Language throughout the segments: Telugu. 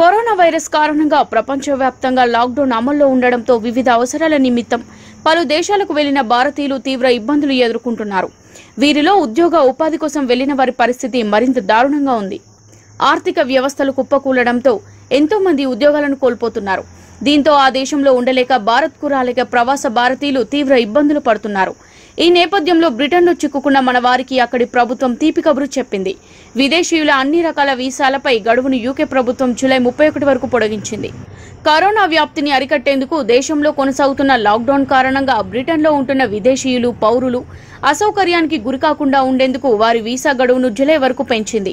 Coronavirus కారణంగా ప్రపంచవ్యాప్తంగా లాక్ డౌన్ అమల్లో ఉండడంతో వివిధ అవసరాల నిమిత్తం పలు దేశాలకు వెళ్లిన భారతీయులు తీవ్ర ఇబ్బందులు ఎదుర్కొంటున్నారు. వీరిలో ఉద్యోగ ఉపాధి కోసం వెళ్లిన వారి పరిస్థితి మరింత దారుణంగా ఉంది. ఆర్థిక వ్యవస్థలు కుప్పకూలడంతో ఎంతో మంది ఉద్యోగాలను కోల్పోతున్నారు. దీంతో ఆ దేశంలో ఉండలేక భారత్ కు రాలేక ప్రవాస భారతీయులు తీవ్ర ఇబ్బందులు పడుతున్నారు. ఈ నేపథ్యంలో బ్రిటన్లో చిక్కుకున్న మన వారికి అక్కడి ప్రభుత్వం తీపి కబురు చెప్పింది. విదేశీయుల అన్ని రకాల వీసాలపై గడువును యూకే ప్రభుత్వం జూలై 31 వరకు పొడిగించింది. కరోనా వ్యాప్తిని అరికట్టేందుకు దేశంలో కొనసాగుతున్న లాక్డౌన్ కారణంగా బ్రిటన్లో ఉంటున్న విదేశీయులు పౌరులు అసౌకర్యానికి గురికాకుండా ఉండేందుకు వారి వీసా గడువును జూలై వరకు పెంచింది.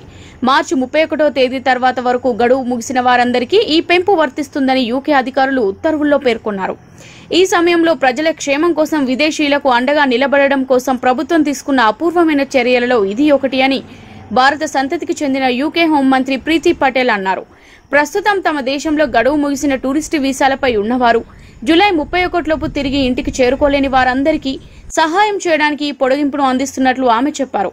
మార్చి 31వ తేదీ తర్వాత వరకు గడువు ముగిసిన వారందరికీ ఈ పెంపు వర్తిస్తుందని యూకే అధికారులు ఉత్తర్వుల్లో పేర్కొన్నారు. ఈ సమయంలో ప్రజల క్షేమం కోసం విదేశీయులకు అండగా నిలబడడం కోసం ప్రభుత్వం తీసుకున్న అపూర్వమైన చర్యలలో ఇది ఒకటి అని భారత సంతతికి చెందిన యూకే హోం మంత్రి ప్రీతి పటేల్ అన్నారు. ప్రస్తుతం తమ దేశంలో గడువు ముగిసిన టూరిస్టు వీసాలపై ఉన్నవారు జూలై 31లోపు తిరిగి ఇంటికి చేరుకోలేని వారందరికీ సహాయం చేయడానికి ఈ పొడిగింపును అందిస్తున్నట్లు ఆమె చెప్పారు.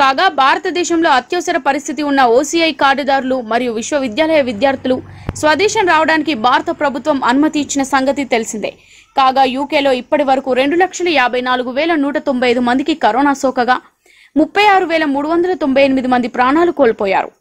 కాగా భారతదేశంలో అత్యవసర పరిస్థితి ఉన్న ఓసీఐ కార్డుదారులు మరియు విశ్వవిద్యాలయ విద్యార్థులు స్వదేశం రావడానికి భారత ప్రభుత్వం అనుమతి ఇచ్చిన సంగతి తెలిసిందే. కాగా యూకేలో ఇప్పటి వరకు 2,54,195 మందికి కరోనా సోకగా 36,398 మంది ప్రాణాలు కోల్పోయారు.